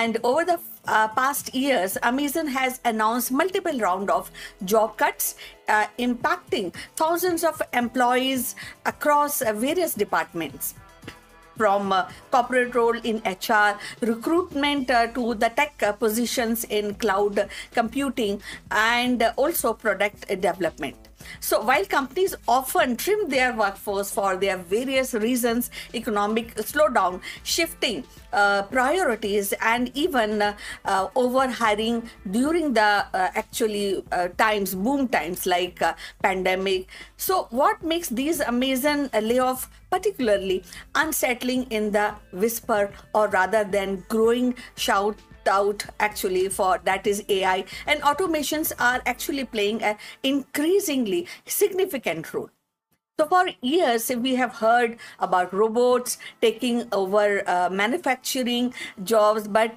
And over the past years, Amazon has announced multiple rounds of job cuts, impacting thousands of employees across various departments, from corporate role in HR, recruitment to the tech positions in cloud computing, and also product development. So while companies often trim their workforce for their various reasons, economic slowdown, shifting priorities, and even overhiring during the boom times like pandemic. So what makes these Amazon layoffs particularly unsettling in the whisper, or rather than growing shout out for that is AI and automations are actually playing an increasingly significant role. So for years we have heard about robots taking over manufacturing jobs, but